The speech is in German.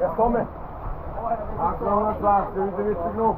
Ja, komm! 820, das ist nicht genug.